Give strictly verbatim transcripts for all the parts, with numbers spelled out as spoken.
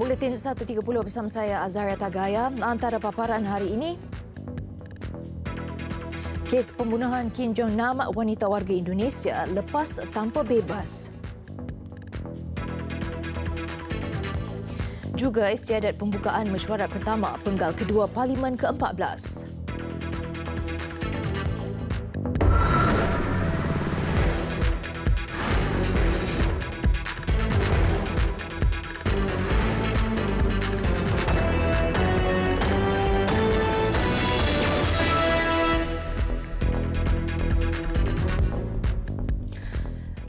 Buletin satu tiga puluh bersama saya Azhari Tagaya. Antara paparan hari ini, kes pembunuhan Kim Jong Nam, wanita warga Indonesia lepas tanpa bebas. Juga istiadat pembukaan mesyuarat pertama penggal kedua Parlimen ke empat belas.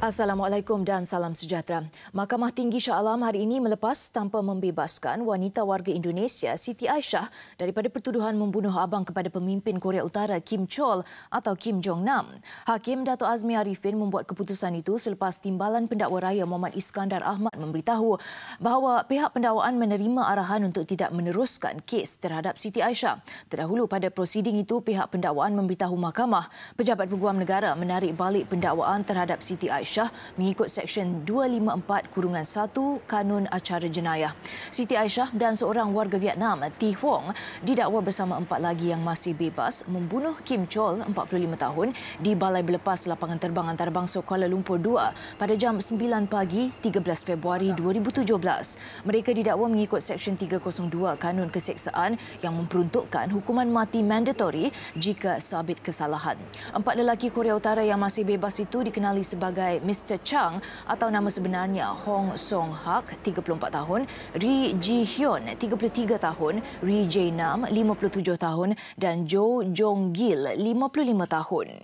Assalamualaikum dan salam sejahtera. Mahkamah Tinggi Shah Alam hari ini melepas tanpa membebaskan wanita warga Indonesia Siti Aisyah daripada pertuduhan membunuh abang kepada pemimpin Korea Utara Kim Chol atau Kim Jong Nam. Hakim Dato' Azmi Arifin membuat keputusan itu selepas timbalan pendakwa raya Muhammad Iskandar Ahmad memberitahu bahawa pihak pendakwaan menerima arahan untuk tidak meneruskan kes terhadap Siti Aisyah. Terdahulu pada prosiding itu, pihak pendakwaan memberitahu mahkamah pejabat peguam negara menarik balik pendakwaan terhadap Siti Aisyah mengikut Seksyen dua lima empat satu Kanun Acara Jenayah. Siti Aisyah dan seorang warga Vietnam, Thi Huong, didakwa bersama empat lagi yang masih bebas membunuh Kim Chol, empat puluh lima tahun, di Balai Berlepas Lapangan Terbang Antarabangsa Kuala Lumpur dua pada jam sembilan pagi tiga belas Februari dua ribu tujuh belas. Mereka didakwa mengikut Seksyen tiga kosong dua Kanun Keseksaan yang memperuntukkan hukuman mati mandatori jika sabit kesalahan. Empat lelaki Korea Utara yang masih bebas itu dikenali sebagai mister Chang atau nama sebenarnya Hong Song Hak, tiga puluh empat tahun, Ri Ji Hyun, tiga puluh tiga tahun, Ri Jae Nam, lima puluh tujuh tahun dan Jo Jong Gil, lima puluh lima tahun.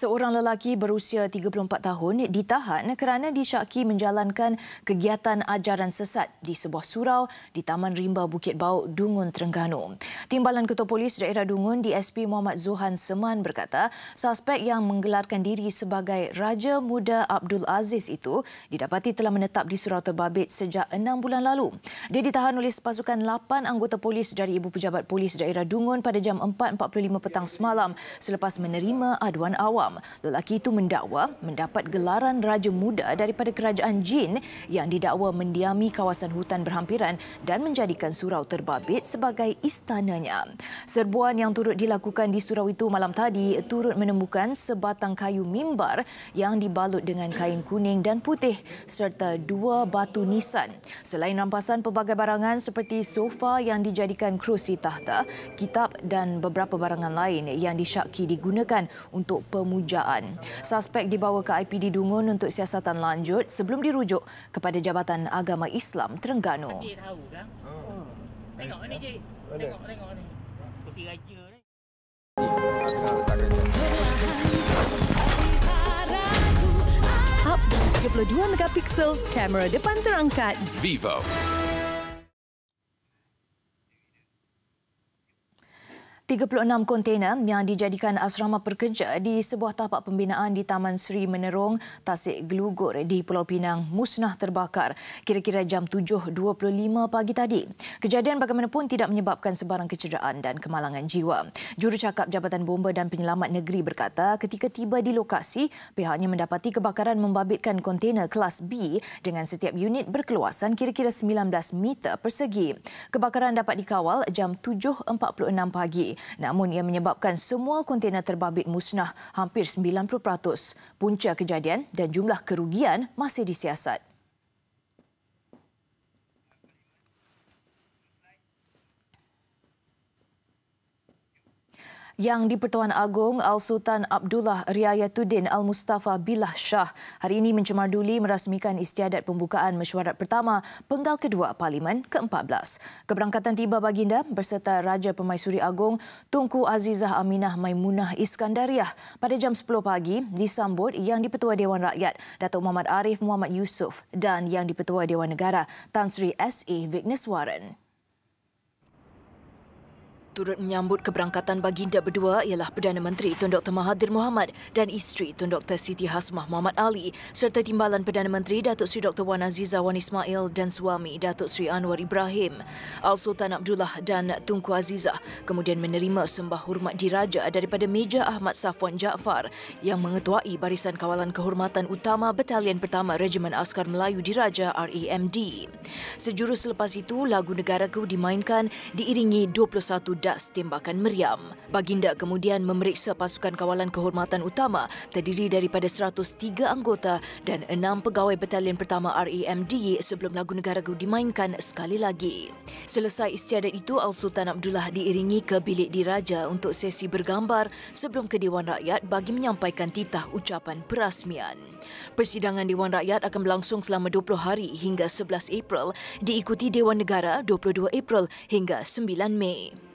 Seorang lelaki berusia tiga puluh empat tahun ditahan kerana disyaki menjalankan kegiatan ajaran sesat di sebuah surau di Taman Rimba Bukit Bau, Dungun, Terengganu. Timbalan Ketua Polis Daerah Dungun D S P Muhammad Zuhan Seman berkata, suspek yang menggelarkan diri sebagai Raja Muda Abdul Aziz itu didapati telah menetap di surau terbabit sejak enam bulan lalu. Dia ditahan oleh sepasukan lapan anggota polis dari Ibu Pejabat Polis Daerah Dungun pada jam empat empat puluh lima petang semalam selepas menerima aduan awam. Lelaki itu mendakwa mendapat gelaran Raja Muda daripada Kerajaan Jin yang didakwa mendiami kawasan hutan berhampiran dan menjadikan surau terbabit sebagai istananya. Serbuan yang turut dilakukan di surau itu malam tadi turut menemukan sebatang kayu mimbar yang dibalut dengan kain kuning dan putih serta dua batu nisan. Selain rampasan pelbagai barangan seperti sofa yang dijadikan kerusi tahta, kitab dan beberapa barangan lain yang disyaki digunakan untuk pemujaan. Suspek dibawa ke I P D Dungun untuk siasatan lanjut sebelum dirujuk kepada Jabatan Agama Islam Terengganu. Up tiga puluh dua megapiksel, kamera depan terangkat. Vivo. tiga puluh enam kontainer yang dijadikan asrama pekerja di sebuah tapak pembinaan di Taman Seri Menerong, Tasik Gelugur di Pulau Pinang musnah terbakar kira-kira jam tujuh dua puluh lima pagi tadi. Kejadian bagaimanapun tidak menyebabkan sebarang kecederaan dan kemalangan jiwa. Jurucakap Jabatan Bomba dan Penyelamat Negeri berkata ketika tiba di lokasi, pihaknya mendapati kebakaran membabitkan kontainer kelas B dengan setiap unit berkeluasan kira-kira sembilan belas meter persegi. Kebakaran dapat dikawal jam tujuh empat puluh enam pagi. Namun ia menyebabkan semua kontainer terbabit musnah hampir sembilan puluh peratus. Punca kejadian dan jumlah kerugian masih disiasat. Yang di-Pertuan Agong Al-Sultan Abdullah Riayatuddin Al-Mustafa Billah Shah hari ini mencemar duli merasmikan istiadat pembukaan mesyuarat pertama penggal kedua Parlimen ke empat belas. Keberangkatan tiba baginda berserta Raja Permaisuri Agong Tunku Azizah Aminah Maimunah Iskandariah pada jam sepuluh pagi disambut Yang di-Pertua Dewan Rakyat Dato' Muhammad Arif Muhammad Yusuf dan Yang di-Pertua Dewan Negara Tan Sri S A Vigneswaran. Turut menyambut keberangkatan baginda berdua ialah Perdana Menteri Tun Doktor Mahathir Mohamad dan isteri Tun Doktor Siti Hasmah Mohamad Ali serta timbalan Perdana Menteri Datuk Seri Doktor Wan Azizah Wan Ismail dan suami Datuk Seri Anwar Ibrahim. Al-Sultan Abdullah dan Tunku Azizah kemudian menerima sembah hormat diraja daripada Meja Ahmad Safwan Jaafar yang mengetuai barisan kawalan kehormatan utama Batalion Pertama Regimen Askar Melayu Diraja R A M D. Sejurus selepas itu, lagu Negaraku dimainkan diiringi dua puluh satu das tembakan meriam. Baginda kemudian memeriksa pasukan kawalan kehormatan utama terdiri daripada seratus tiga anggota dan enam pegawai Batalion Pertama R A M D sebelum lagu Negaraku dimainkan sekali lagi. Selesai istiadat itu, Al-Sultan Abdullah diiringi ke bilik diraja untuk sesi bergambar sebelum ke Dewan Rakyat bagi menyampaikan titah ucapan perasmian. Persidangan Dewan Rakyat akan berlangsung selama dua puluh hari hingga sebelas April, diikuti Dewan Negara dua puluh dua April hingga sembilan Mei.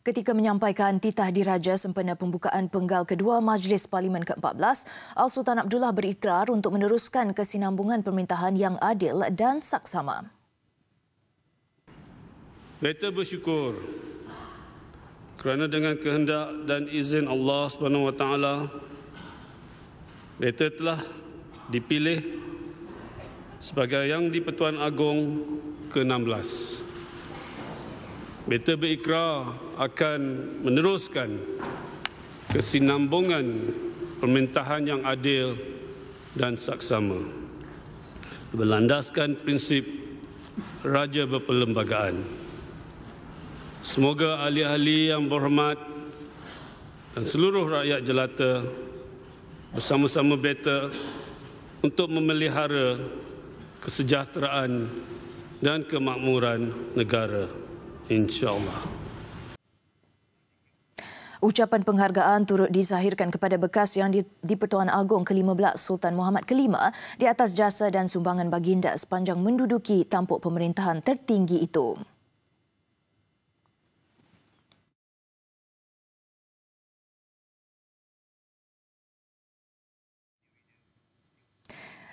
Ketika menyampaikan titah diraja sempena pembukaan penggal kedua Majlis Parlimen ke empat belas, Al-Sultan Abdullah berikrar untuk meneruskan kesinambungan pemerintahan yang adil dan saksama. Kita bersyukur kerana dengan kehendak dan izin Allah subhanahu wa taala, kita telah dipilih sebagai Yang di-Pertuan Agong ke enam belas. Kita berikrar akan meneruskan kesinambungan pemerintahan yang adil dan saksama, berlandaskan prinsip raja berperlembagaan. Semoga ahli-ahli yang berhormat dan seluruh rakyat jelata bersama-sama better untuk memelihara kesejahteraan dan kemakmuran negara. InsyaAllah. Ucapan penghargaan turut dizahirkan kepada bekas Yang di-Pertuan Agong ke lima belas Sultan Muhammad kelima di atas jasa dan sumbangan baginda sepanjang menduduki tampuk pemerintahan tertinggi itu.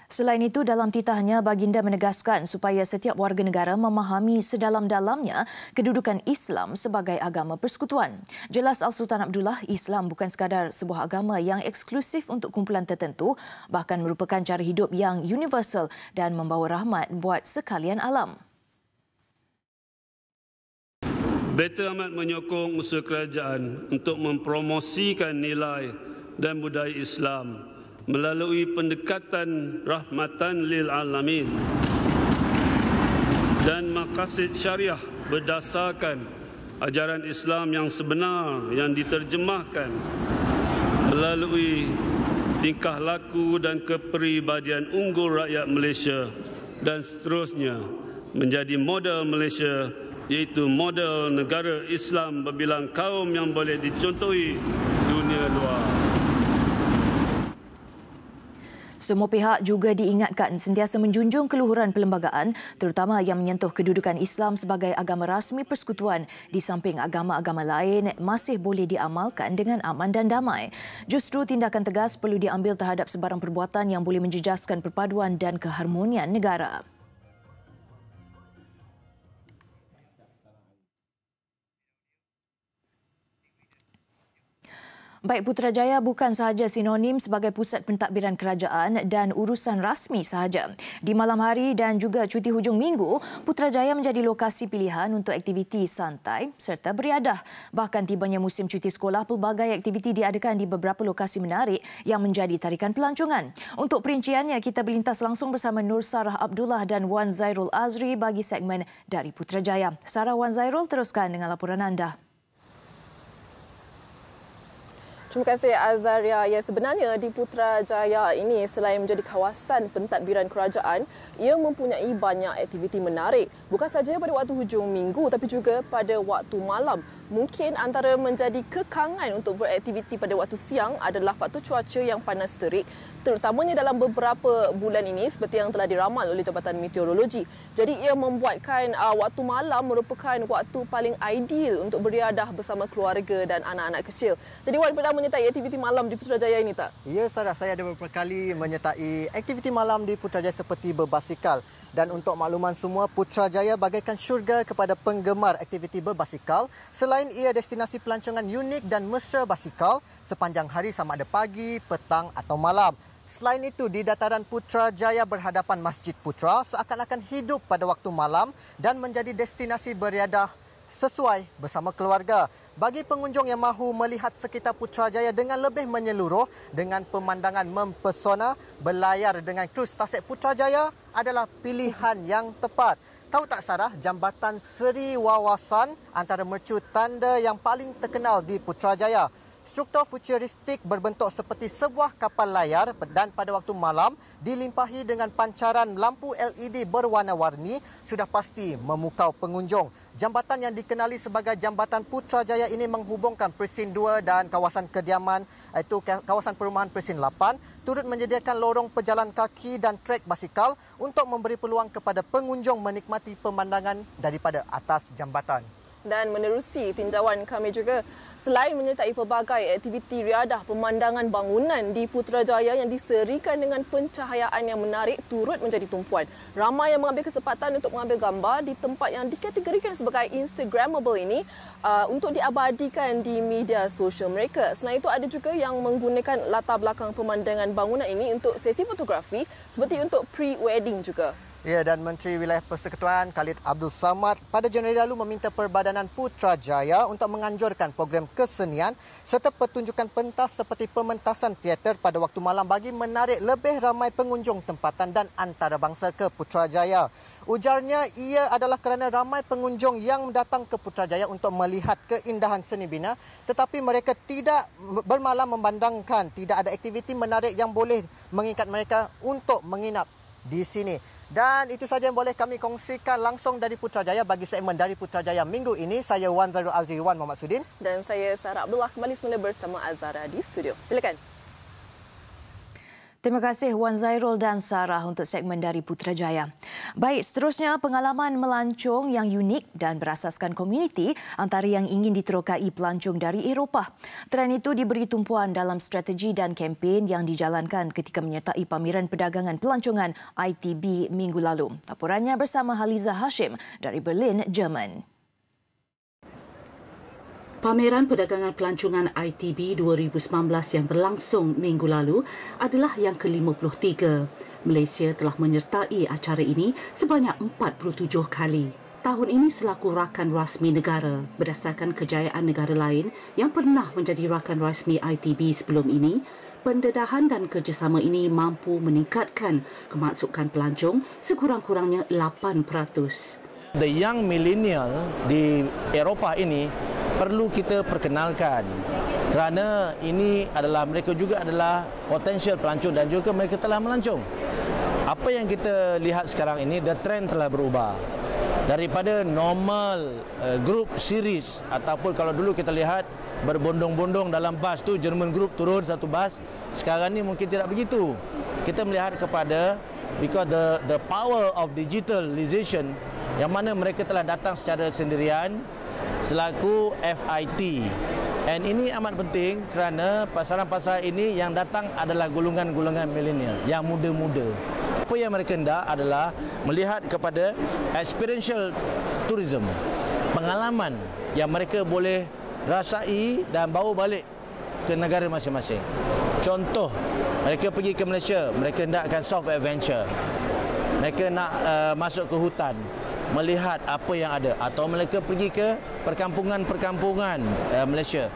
Selain itu, dalam titahnya, baginda menegaskan supaya setiap warga negara memahami sedalam-dalamnya kedudukan Islam sebagai agama persekutuan. Jelas Al-Sultan Abdullah, Islam bukan sekadar sebuah agama yang eksklusif untuk kumpulan tertentu, bahkan merupakan cara hidup yang universal dan membawa rahmat buat sekalian alam. Beta amat menyokong usaha kerajaan untuk mempromosikan nilai dan budaya Islam melalui pendekatan rahmatan lil alamin dan maqasid syariah berdasarkan ajaran Islam yang sebenar yang diterjemahkan melalui tingkah laku dan kepribadian unggul rakyat Malaysia dan seterusnya menjadi model Malaysia, iaitu model negara Islam berbilang kaum yang boleh dicontohi dunia luar. Semua pihak juga diingatkan sentiasa menjunjung keluhuran perlembagaan, terutama yang menyentuh kedudukan Islam sebagai agama rasmi persekutuan di samping agama-agama lain masih boleh diamalkan dengan aman dan damai. Justru tindakan tegas perlu diambil terhadap sebarang perbuatan yang boleh menjejaskan perpaduan dan keharmonian negara. Baik, Putrajaya bukan sahaja sinonim sebagai pusat pentadbiran kerajaan dan urusan rasmi sahaja. Di malam hari dan juga cuti hujung minggu, Putrajaya menjadi lokasi pilihan untuk aktiviti santai serta beriadah. Bahkan tibanya musim cuti sekolah, pelbagai aktiviti diadakan di beberapa lokasi menarik yang menjadi tarikan pelancongan. Untuk perinciannya, kita berlintas langsung bersama Nur Sarah Abdullah dan Wan Zairul Azri bagi segmen Dari Putrajaya. Sarah, Wan Zairul, teruskan dengan laporan anda. Terima kasih Azaria. Ya, sebenarnya di Putrajaya ini selain menjadi kawasan pentadbiran kerajaan, ia mempunyai banyak aktiviti menarik. Bukan sahaja pada waktu hujung minggu tapi juga pada waktu malam. Mungkin antara menjadi kekangan untuk beraktiviti pada waktu siang adalah faktor cuaca yang panas terik, terutamanya dalam beberapa bulan ini seperti yang telah diramal oleh Jabatan Meteorologi. Jadi ia membuatkan uh, waktu malam merupakan waktu paling ideal untuk beriadah bersama keluarga dan anak-anak kecil. Jadi Wan pernah menyertai aktiviti malam di Putrajaya ini tak? Ya Sarah, saya ada beberapa kali menyertai aktiviti malam di Putrajaya seperti berbasikal. Dan untuk makluman semua, Putrajaya bagaikan syurga kepada penggemar aktiviti berbasikal. Selain ia destinasi pelancongan unik dan mesra basikal sepanjang hari sama ada pagi, petang atau malam. Selain itu, di dataran Putrajaya berhadapan Masjid Putra seakan-akan hidup pada waktu malam dan menjadi destinasi beriadah sesuai bersama keluarga. Bagi pengunjung yang mahu melihat sekitar Putrajaya dengan lebih menyeluruh dengan pemandangan mempesona, berlayar dengan kruz tasik Putrajaya adalah pilihan yang tepat. Tahu tak Sarah, jambatan Seri Wawasan antara mercu tanda yang paling terkenal di Putrajaya. Struktur futuristik berbentuk seperti sebuah kapal layar dan pada waktu malam dilimpahi dengan pancaran lampu L E D berwarna-warni sudah pasti memukau pengunjung. Jambatan yang dikenali sebagai Jambatan Putrajaya ini menghubungkan Persin dua dan kawasan kediaman, iaitu kawasan perumahan Persin lapan, turut menyediakan lorong pejalan kaki dan trek basikal untuk memberi peluang kepada pengunjung menikmati pemandangan daripada atas jambatan. Dan menerusi tinjauan kami juga, selain menyertai pelbagai aktiviti riadah, pemandangan bangunan di Putrajaya yang diserikan dengan pencahayaan yang menarik turut menjadi tumpuan. Ramai yang mengambil kesempatan untuk mengambil gambar di tempat yang dikategorikan sebagai Instagrammable ini uh, untuk diabadikan di media sosial mereka. Selain itu, ada juga yang menggunakan latar belakang pemandangan bangunan ini untuk sesi fotografi seperti untuk pre-wedding juga. Ya, dan Menteri Wilayah Persekutuan Khalid Abdul Samad pada Januari lalu meminta Perbadanan Putrajaya untuk menganjurkan program kesenian serta pertunjukan pentas seperti pementasan teater pada waktu malam bagi menarik lebih ramai pengunjung tempatan dan antarabangsa ke Putrajaya. Ujarnya, ia adalah kerana ramai pengunjung yang datang ke Putrajaya untuk melihat keindahan seni bina tetapi mereka tidak bermalam memandangkan tidak ada aktiviti menarik yang boleh mengikat mereka untuk menginap di sini. Dan itu saja yang boleh kami kongsikan langsung dari Putrajaya bagi segmen dari Putrajaya minggu ini. Saya Wan Zairul Azri, Wan Muhammad Sudin. Dan saya Sarah Abdullah, kembali semula bersama Azhara di studio. Silakan. Terima kasih Wan Zairul dan Sarah untuk segmen dari Putrajaya. Baik, seterusnya pengalaman melancong yang unik dan berasaskan komuniti antara yang ingin diterokai pelancong dari Eropah. Trend itu diberi tumpuan dalam strategi dan kempen yang dijalankan ketika menyertai pameran perdagangan pelancongan I T B minggu lalu. Laporannya bersama Haliza Hashim dari Berlin, Jerman. Pameran Perdagangan Pelancongan I T B dua ribu sembilan belas yang berlangsung minggu lalu adalah yang ke lima puluh tiga. Malaysia telah menyertai acara ini sebanyak empat puluh tujuh kali. Tahun ini selaku rakan rasmi negara berdasarkan kejayaan negara lain yang pernah menjadi rakan rasmi I T B sebelum ini. Pendedahan dan kerjasama ini mampu meningkatkan kemasukan pelancong sekurang-kurangnya lapan peratus. The young millennial di Eropah ini perlu kita perkenalkan kerana ini adalah mereka juga adalah potensial pelancong dan juga mereka telah melancong. Apa yang kita lihat sekarang ini, the trend telah berubah. Daripada normal uh, group series ataupun kalau dulu kita lihat berbondong-bondong dalam bas tu German group turun satu bas, sekarang ni mungkin tidak begitu. Kita melihat kepada because the the power of digitalization yang mana mereka telah datang secara sendirian selaku F I T. Dan ini amat penting kerana pasaran-pasaran ini yang datang adalah golongan-golongan milenial yang muda-muda. Apa yang mereka hendak adalah melihat kepada experiential tourism, pengalaman yang mereka boleh rasai dan bawa balik ke negara masing-masing. Contoh, mereka pergi ke Malaysia, mereka hendakkan soft adventure. Mereka nak uh, masuk ke hutan, melihat apa yang ada, atau mereka pergi ke perkampungan-perkampungan uh, Malaysia.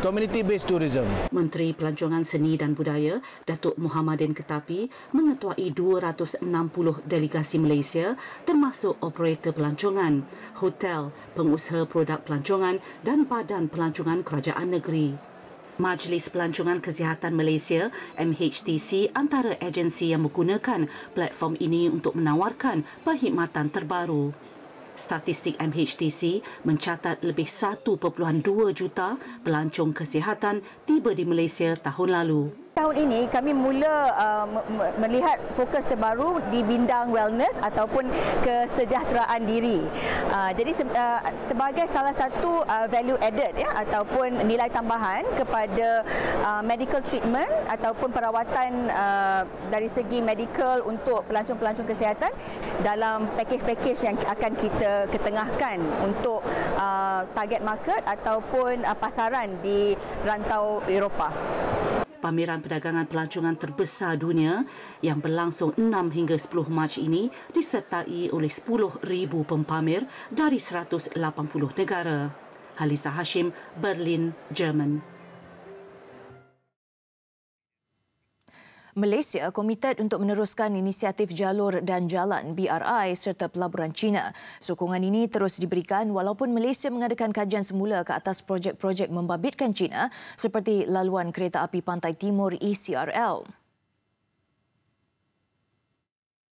Community based tourism. Menteri Pelancongan Seni dan Budaya Datuk Muhammadin Ketapi mengetuai dua ratus enam puluh delegasi Malaysia termasuk operator pelancongan, hotel, pengusaha produk pelancongan dan badan pelancongan kerajaan negeri. Majlis Pelancongan Kesihatan Malaysia M H T C antara agensi yang menggunakan platform ini untuk menawarkan perkhidmatan terbaru. Statistik M H T C mencatat lebih satu perpuluhan dua juta pelancong kesihatan tiba di Malaysia tahun lalu. tahun ini kami mula uh, melihat fokus terbaru di bidang wellness ataupun kesejahteraan diri. Uh, jadi se uh, sebagai salah satu uh, value added ya, ataupun nilai tambahan kepada uh, medical treatment ataupun perawatan uh, dari segi medical untuk pelancong-pelancong kesihatan dalam pakej-pakej yang akan kita ketengahkan untuk uh, target market ataupun uh, pasaran di rantau Eropah. Pameran perdagangan pelancongan terbesar dunia yang berlangsung enam hingga sepuluh Mac ini disertai oleh sepuluh ribu pempamer dari seratus lapan puluh negara. Haliza Hashim, Berlin, Jerman. Malaysia komited untuk meneruskan inisiatif Jalur dan Jalan B R I serta pelaburan China. Sokongan ini terus diberikan walaupun Malaysia mengadakan kajian semula ke atas projek-projek membabitkan China seperti laluan kereta api Pantai Timur E C R L.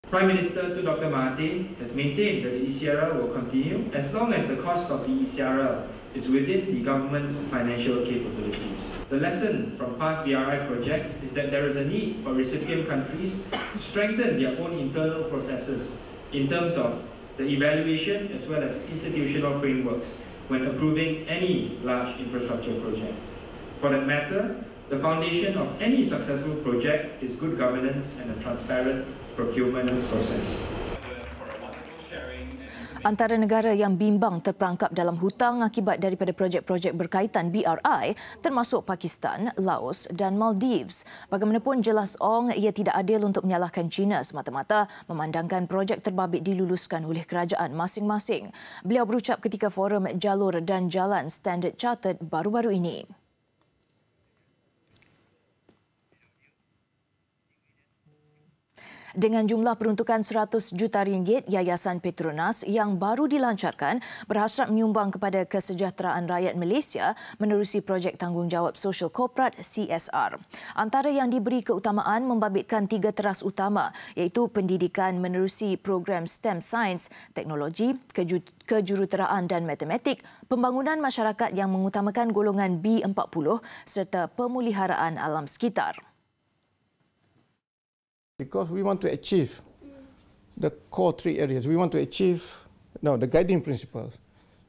Prime Minister to Doctor Mahathir has maintained that the E C R L will continue as long as the cost of the E C R L is within the government's financial capabilities. The lesson from past B R I projects is that there is a need for recipient countries to strengthen their own internal processes in terms of the evaluation as well as institutional frameworks when approving any large infrastructure project. For that matter, the foundation of any successful project is good governance and a transparent procurement process. Antara negara yang bimbang terperangkap dalam hutang akibat daripada projek-projek berkaitan B R I termasuk Pakistan, Laos dan Maldives. Bagaimanapun jelas Ong, ia tidak adil untuk menyalahkan China semata-mata memandangkan projek terbabit diluluskan oleh kerajaan masing-masing. Beliau berucap ketika forum Jalur dan Jalan Standard Chartered baru-baru ini. Dengan jumlah peruntukan seratus juta ringgit, Yayasan Petronas yang baru dilancarkan berhasrat menyumbang kepada kesejahteraan rakyat Malaysia menerusi projek tanggungjawab sosial korporat C S R. Antara yang diberi keutamaan membabitkan tiga teras utama iaitu pendidikan menerusi program STEM Sains, Teknologi, Kejuruteraan dan Matematik, pembangunan masyarakat yang mengutamakan golongan B empat puluh serta pemuliharaan alam sekitar. Because we want to achieve the core three areas. We want to achieve no the guiding principles.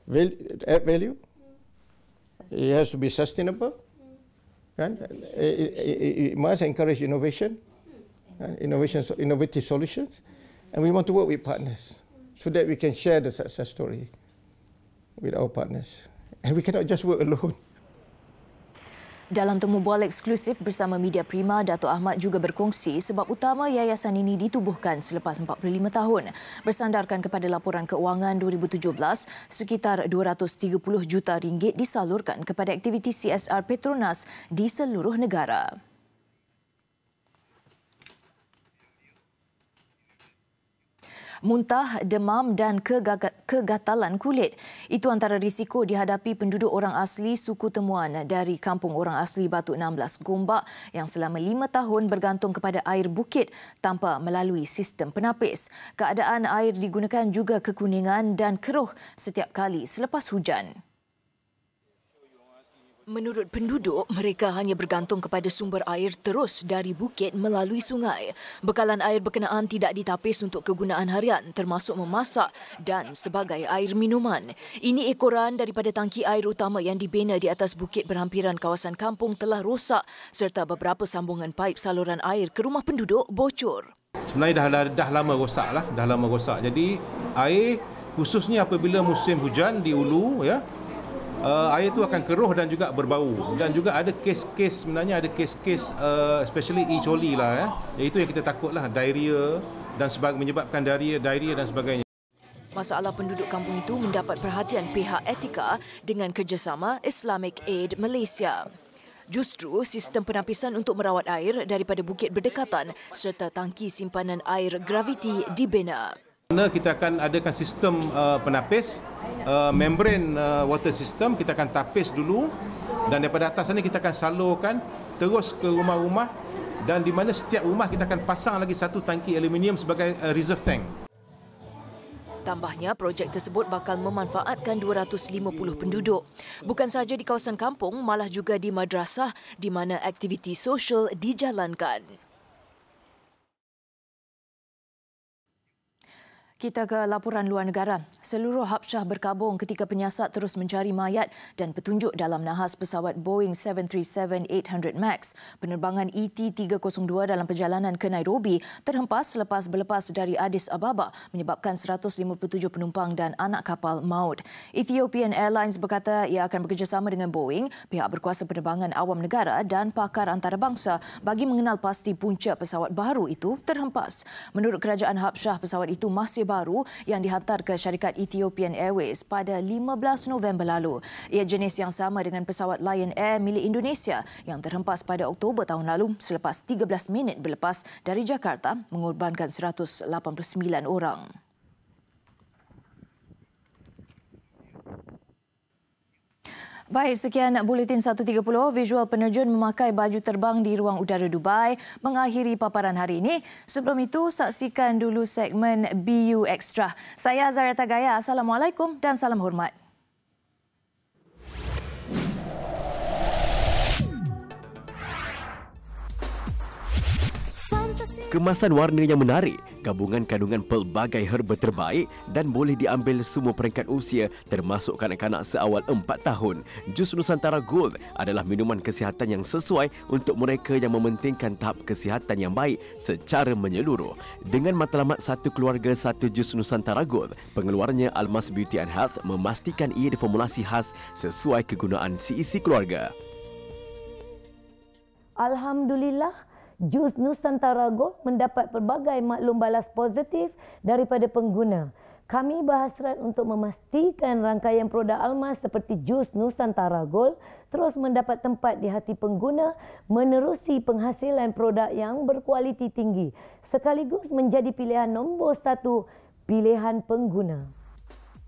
Value, add value. It has to be sustainable, and it, it, it must encourage innovation, and innovation, innovative solutions, and we want to work with partners so that we can share the success story with our partners. And we cannot just work alone. Dalam temu bual eksklusif bersama Media Prima, Dato' Ahmad juga berkongsi sebab utama yayasan ini ditubuhkan selepas empat puluh lima tahun. Bersandarkan kepada laporan keuangan dua ribu tujuh belas, sekitar dua ratus tiga puluh juta ringgit disalurkan kepada aktiviti C S R Petronas di seluruh negara. Muntah, demam dan kegatalan kulit. Itu antara risiko dihadapi penduduk orang asli suku temuan dari Kampung Orang Asli Batu enam belas Gombak yang selama lima tahun bergantung kepada air bukit tanpa melalui sistem penapis. Keadaan air digunakan juga kekuningan dan keruh setiap kali selepas hujan. Menurut penduduk, mereka hanya bergantung kepada sumber air terus dari bukit melalui sungai. Bekalan air berkenaan tidak ditapis untuk kegunaan harian termasuk memasak dan sebagai air minuman. Ini ekoran daripada tangki air utama yang dibina di atas bukit berhampiran kawasan kampung telah rosak serta beberapa sambungan paip saluran air ke rumah penduduk bocor. Sebenarnya dah, dah, dah lama rosaklah, dah lama rosak. Jadi air khususnya apabila musim hujan di hulu ya. Uh, air itu akan keruh dan juga berbau dan juga ada kes-kes sebenarnya ada kes-kes uh, especially E. coli lah ya. Itu yang kita takutlah diarrhea dan sebagainya menyebabkan diarrhea, diarrhea dan sebagainya. Masalah penduduk kampung itu mendapat perhatian pihak etika dengan kerjasama Islamic Aid Malaysia. Justru sistem penapisan untuk merawat air daripada bukit berdekatan serta tangki simpanan air graviti dibina. Kita akan adakan sistem uh, penapis, uh, membran uh, water system, kita akan tapis dulu dan daripada atas ini kita akan salurkan terus ke rumah-rumah dan di mana setiap rumah kita akan pasang lagi satu tangki aluminium sebagai uh, reserve tank. Tambahnya, projek tersebut bakal memanfaatkan dua ratus lima puluh penduduk. Bukan sahaja di kawasan kampung, malah juga di madrasah di mana aktiviti sosial dijalankan. Kita ke laporan luar negara. Seluruh Habsyah berkabung ketika penyiasat terus mencari mayat dan petunjuk dalam nahas pesawat Boeing tujuh tiga tujuh eight hundred MAX. Penerbangan E T tiga kosong dua dalam perjalanan ke Nairobi terhempas selepas berlepas dari Addis Ababa menyebabkan seratus lima puluh tujuh penumpang dan anak kapal maut. Ethiopian Airlines berkata ia akan bekerjasama dengan Boeing, pihak berkuasa penerbangan awam negara dan pakar antarabangsa bagi mengenal pasti punca pesawat baru itu terhempas. Menurut kerajaan Habsyah, pesawat itu masih baru yang dihantar ke syarikat Ethiopian Airways pada lima belas November lalu. Ia jenis yang sama dengan pesawat Lion Air milik Indonesia yang terhempas pada Oktober tahun lalu selepas tiga belas minit berlepas dari Jakarta mengorbankan seratus lapan puluh sembilan orang. Baik, sekian Buletin satu tiga puluh. Visual penerjun memakai baju terbang di ruang udara Dubai mengakhiri paparan hari ini. Sebelum itu, saksikan dulu segmen B U Extra. Saya Azhari Tagaya. Assalamualaikum dan salam hormat. Kemasan warna yang menarik, gabungan kandungan pelbagai herba terbaik dan boleh diambil semua peringkat usia termasuk kanak-kanak seawal empat tahun. Jus Nusantara Gold adalah minuman kesihatan yang sesuai untuk mereka yang mementingkan tahap kesihatan yang baik secara menyeluruh. Dengan matlamat satu keluarga satu Jus Nusantara Gold, pengeluarannya Almas Beauty and Health memastikan ia diformulasi khas sesuai kegunaan seisi keluarga. Alhamdulillah, Jus Nusantara Gold mendapat pelbagai maklum balas positif daripada pengguna. Kami berhasrat untuk memastikan rangkaian produk Almas seperti Jus Nusantara Gold terus mendapat tempat di hati pengguna menerusi penghasilan produk yang berkualiti tinggi sekaligus menjadi pilihan nombor satu pilihan pengguna.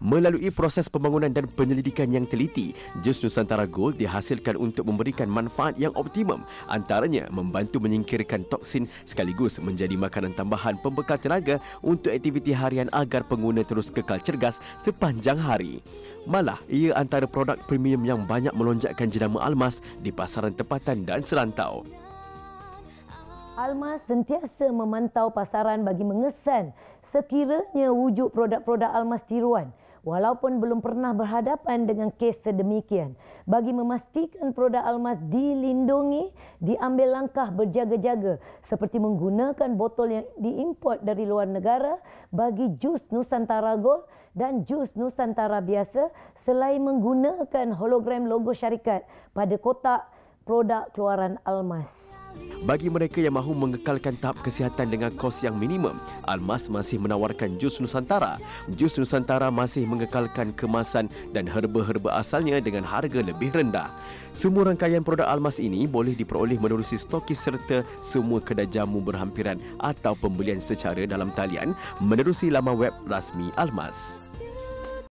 Melalui proses pembangunan dan penyelidikan yang teliti, Jus Nusantara Gold dihasilkan untuk memberikan manfaat yang optimum. Antaranya, membantu menyingkirkan toksin sekaligus menjadi makanan tambahan pembekal tenaga untuk aktiviti harian agar pengguna terus kekal cergas sepanjang hari. Malah, ia antara produk premium yang banyak melonjakkan jenama Almas di pasaran tempatan dan serantau. Almas sentiasa memantau pasaran bagi mengesan sekiranya wujud produk-produk Almas tiruan. Walaupun belum pernah berhadapan dengan kes sedemikian, bagi memastikan produk Almas dilindungi, diambil langkah berjaga-jaga seperti menggunakan botol yang diimport dari luar negara bagi Jus Nusantara Gold dan Jus Nusantara biasa, selain menggunakan hologram logo syarikat pada kotak produk keluaran Almas. Bagi mereka yang mahu mengekalkan tahap kesihatan dengan kos yang minimum, Almas masih menawarkan Jus Nusantara. Jus Nusantara masih mengekalkan kemasan dan herba-herba asalnya dengan harga lebih rendah. Semua rangkaian produk Almas ini boleh diperoleh menerusi stokis serta semua kedai jamu berhampiran atau pembelian secara dalam talian menerusi laman web rasmi Almas.